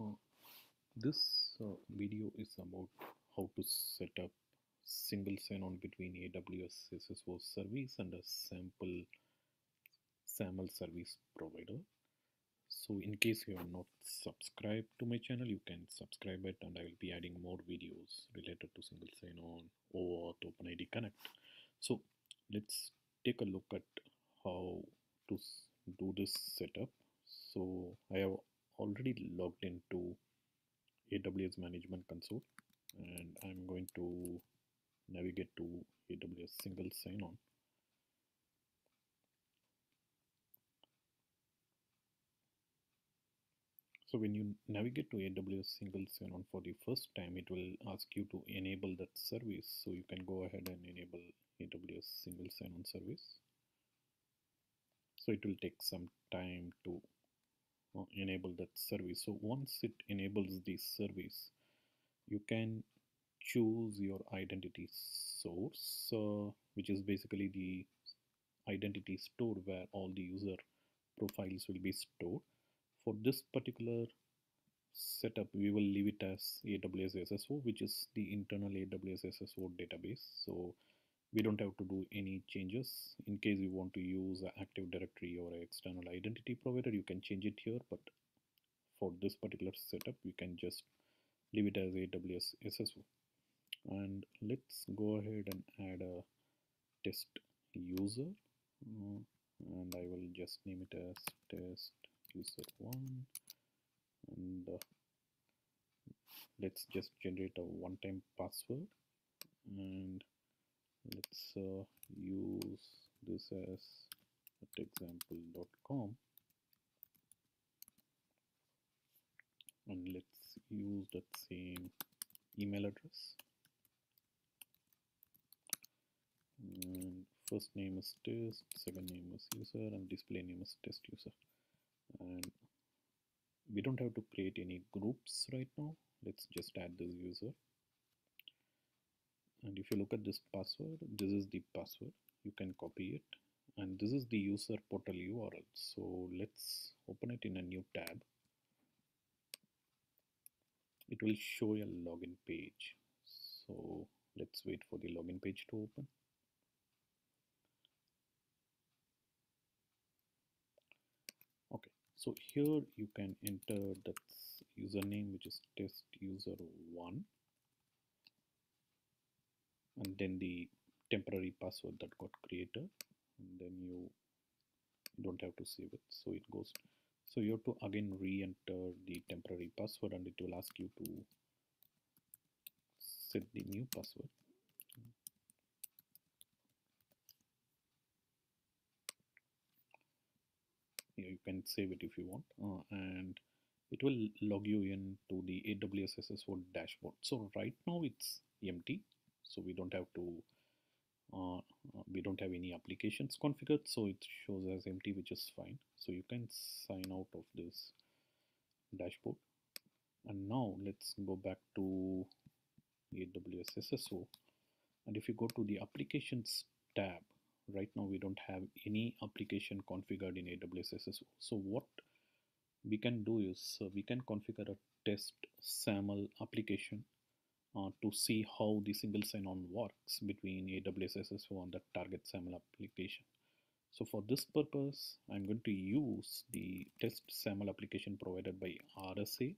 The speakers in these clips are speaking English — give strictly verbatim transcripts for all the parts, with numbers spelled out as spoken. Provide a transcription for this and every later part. Uh, this uh, video is about how to set up single sign-on between A W S S S O service and a sample SAML service provider. So in case you are not subscribed to my channel, you can subscribe it, and I will be adding more videos related to single sign-on or OpenID Connect. So let's take a look at how to do this setup. So I have already logged into A W S Management Console, and I'm going to navigate to A W S Single Sign-On. So when you navigate to A W S Single Sign-On for the first time, it will ask you to enable that service. So you can go ahead and enable A W S Single Sign-On service. So it will take some time to uh, enable that service. So once it enables this service, you can choose your identity source, uh, which is basically the identity store where all the user profiles will be stored. For this particular setup, we will leave it as A W S S S O, which is the internal A W S S S O database. So we don't have to do any changes. In case you want to use an Active Directory or an external identity provider, you can change it here. But for this particular setup, we can just leave it as A W S S S O. And let's go ahead and add a test user. Uh, and I will just name it as test user one, and uh, let's just generate a one-time password, and let's uh, use this as example dot com, and let's use that same email address, and first name is test, second name is user, and display name is test user. And we don't have to create any groups right now. Let's just add this user, and if you look at this password, this is the password. You can copy it, and this is the user portal U R L. So let's open it in a new tab. It will show a login page, so let's wait for the login page to open. So here you can enter that username, which is test user one, and then the temporary password that got created, and then you don't have to save it. So it goes. So you have to again re-enter the temporary password, and it will ask you to set the new password. You can save it if you want, uh, and it will log you in to the A W S S S O dashboard. So right now it's empty, so we don't have to uh, we don't have any applications configured, so it shows as empty, which is fine. So you can sign out of this dashboard, and now let's go back to A W S S S O, and if you go to the applications tab, right now we don't have any application configured in A W S S S O. So what we can do is uh, we can configure a test SAML application uh, to see how the single sign-on works between A W S S S O and the target SAML application. So for this purpose, I'm going to use the test SAML application provided by R S A.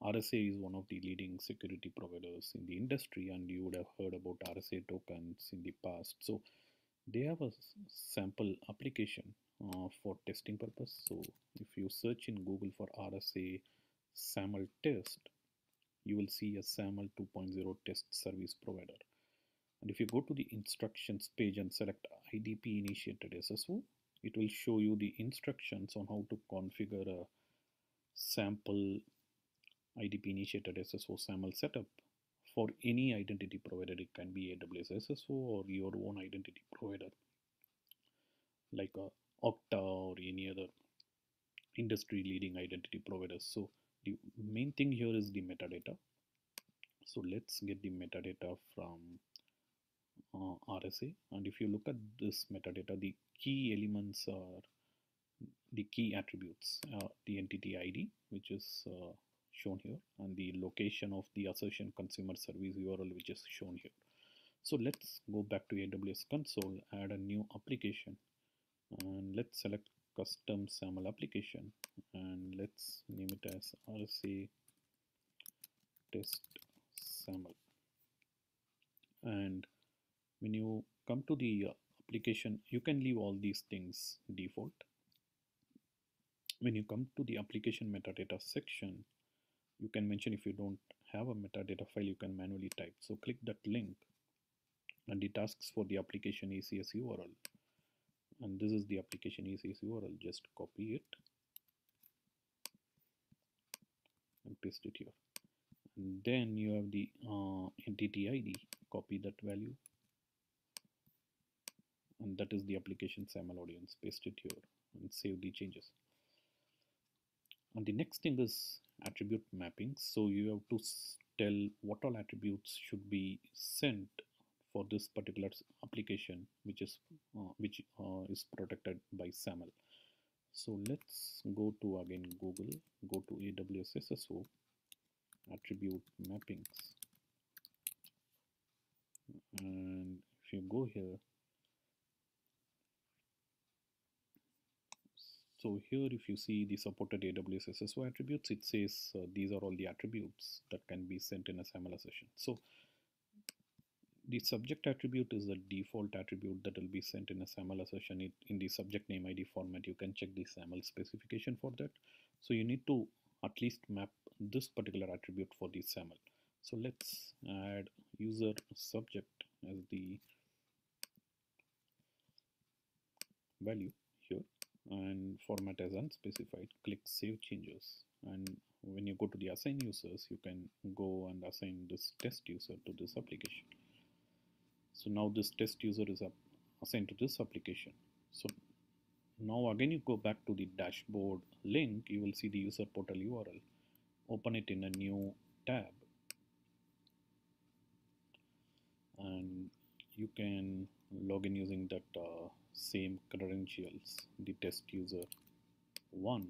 R S A is one of the leading security providers in the industry, and you would have heard about R S A tokens in the past. So they have a sample application uh, for testing purpose. So if you search in Google for R S A SAML test, you will see a SAML two point oh test service provider. And if you go to the instructions page and select I D P initiated S S O, it will show you the instructions on how to configure a sample I D P initiated S S O SAML setup for any identity provider. It can be A W S S S O or your own identity provider like a Okta or any other industry leading identity provider. So the main thing here is the metadata. So let's get the metadata from uh, R S A, and if you look at this metadata, the key elements are the key attributes, uh, the entity I D, which is uh, shown here, and the location of the assertion consumer service U R L, which is shown here. So let's go back to A W S console, add a new application, and let's select custom SAML application, and let's name it as R S A test SAML. And when you come to the application, you can leave all these things default. When you come to the application metadata section, you can mention if you don't have a metadata file, you can manually type. So click that link and it asks for the application A C S U R L. And this is the application A C S U R L. Just copy it and paste it here. And then you have the uh, entity I D. Copy that value. And that is the application SAML audience. Paste it here and save the changes. And the next thing is attribute mapping. So you have to tell what all attributes should be sent for this particular application, which is uh, which uh, is protected by SAML. So let's go to again Google, go to A W S S S O, attribute mappings, and if you go here, so here if you see the supported A W S S S O attributes, it says uh, these are all the attributes that can be sent in a SAML assertion. So the subject attribute is the default attribute that will be sent in a SAML assertion. It, in the subject name I D format, you can check the SAML specification for that. So you need to at least map this particular attribute for the SAML. So let's add user subject as the value here, and format as unspecified. Click save changes, and when you go to the assign users, you can go and assign this test user to this application. So now this test user is up assigned to this application. So now again you go back to the dashboard link, you will see the user portal U R L. Open it in a new tab, and you can log in using that uh, same credentials, the test user one.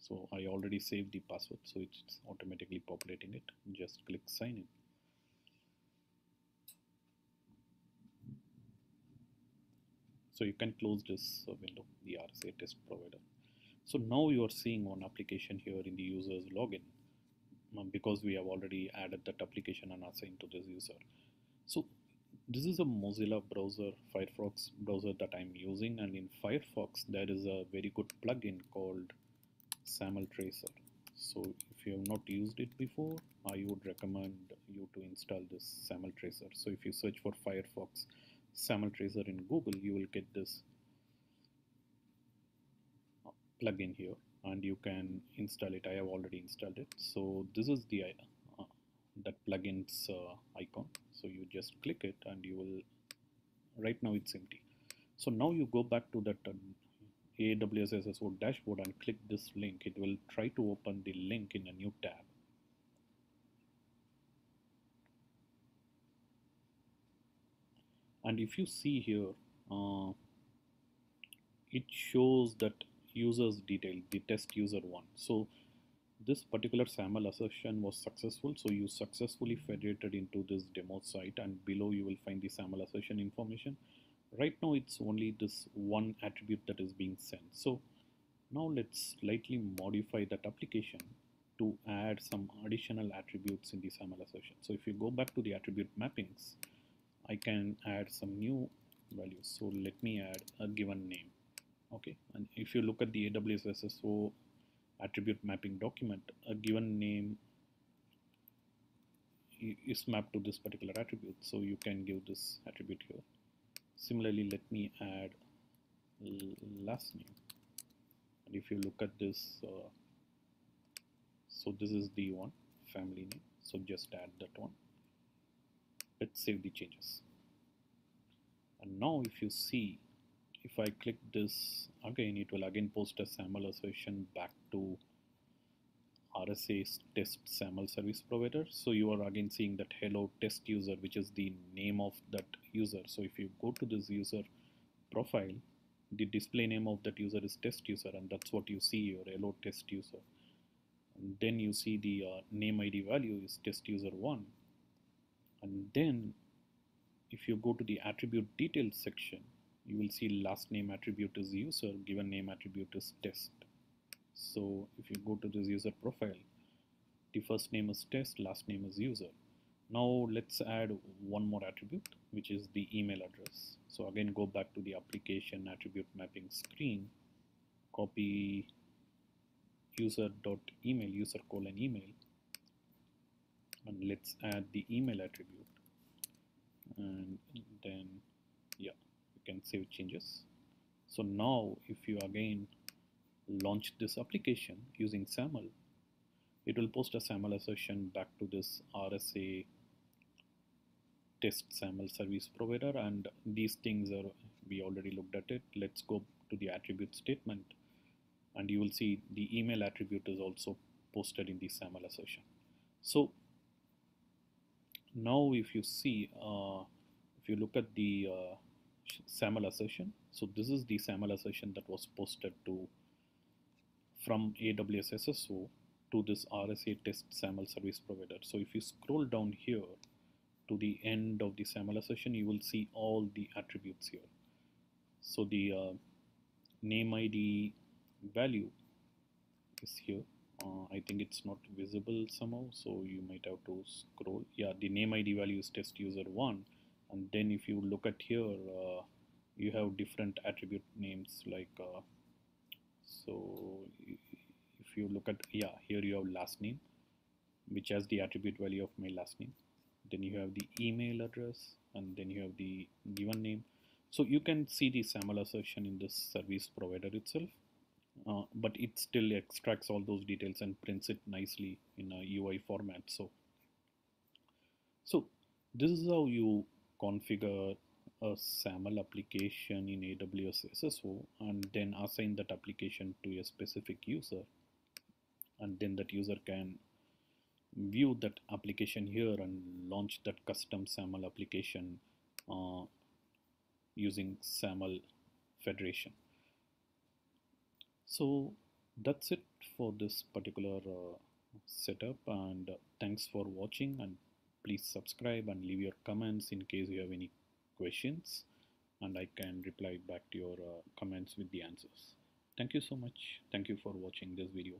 So I already saved the password, so it's automatically populating it. Just click sign in. So you can close this window, the R S A test provider. So now you are seeing one application here in the user's login, because we have already added that application and assigned to this user. So this is a Mozilla browser, Firefox browser that I'm using, and in Firefox there is a very good plugin called SAML tracer. So if you have not used it before, I would recommend you to install this SAML tracer. So if you search for Firefox SAML tracer in Google, you will get this plugin here, and you can install it. I have already installed it. So this is the uh, that plugins uh, icon. So you just click it, and you will. Right now it's empty. So now you go back to that uh, A W S S S O dashboard and click this link. It will try to open the link in a new tab. And if you see here, uh, it shows that user's detail, the test user one. So this particular SAML assertion was successful. So you successfully federated into this demo site, and below you will find the SAML assertion information. Right now it's only this one attribute that is being sent. So now let's slightly modify that application to add some additional attributes in the SAML assertion. So if you go back to the attribute mappings, I can add some new values. So let me add a given name. Okay, and if you look at the A W S S S O attribute mapping document, a given name is mapped to this particular attribute. So you can give this attribute here. Similarly, let me add last name. And if you look at this, uh, so this is the one, family name. So just add that one. Let's save the changes. And now if you see, if I click this again, it will again post a SAML assertion back to R S A test SAML service provider. So you are again seeing that hello test user, which is the name of that user. So if you go to this user profile, the display name of that user is test user, and that's what you see here, hello test user. then you see the uh, name I D value is test user one, and then if you go to the attribute details section, you will see last name attribute is user, given name attribute is test. So if you go to this user profile, the first name is test, last name is user. Now let's add one more attribute, which is the email address. So again, go back to the application attribute mapping screen, copy user.email, user colon email, and let's add the email attribute, and then yeah, you can save changes. So now if you again launch this application using SAML, it will post a SAML assertion back to this R S A test SAML service provider, and these things are, we already looked at it. Let's go to the attribute statement, and you will see the email attribute is also posted in the SAML assertion. So now if you see, uh, if you look at the uh, SAML assertion, so this is the SAML assertion that was posted to from A W S S S O to this R S A test SAML service provider. So if you scroll down here to the end of the SAML assertion, you will see all the attributes here. So the uh, name I D value is here. Uh, I think it's not visible somehow, so you might have to scroll. Yeah, the name I D value is test user one, and then if you look at here, uh, you have different attribute names like uh, so. If you look at, yeah, here you have last name, which has the attribute value of my last name. Then you have the email address, and then you have the given name. So you can see the SAML assertion in this service provider itself. Uh, but it still extracts all those details and prints it nicely in a U I format. So, so this is how you configure a SAML application in A W S S S O, and then assign that application to a specific user, and then that user can view that application here and launch that custom SAML application uh, using SAML federation. So that's it for this particular uh, setup, and uh, thanks for watching, and please subscribe and leave your comments in case you have any questions, and I can reply back to your uh, comments with the answers. Thank you so much. Thank you for watching this video.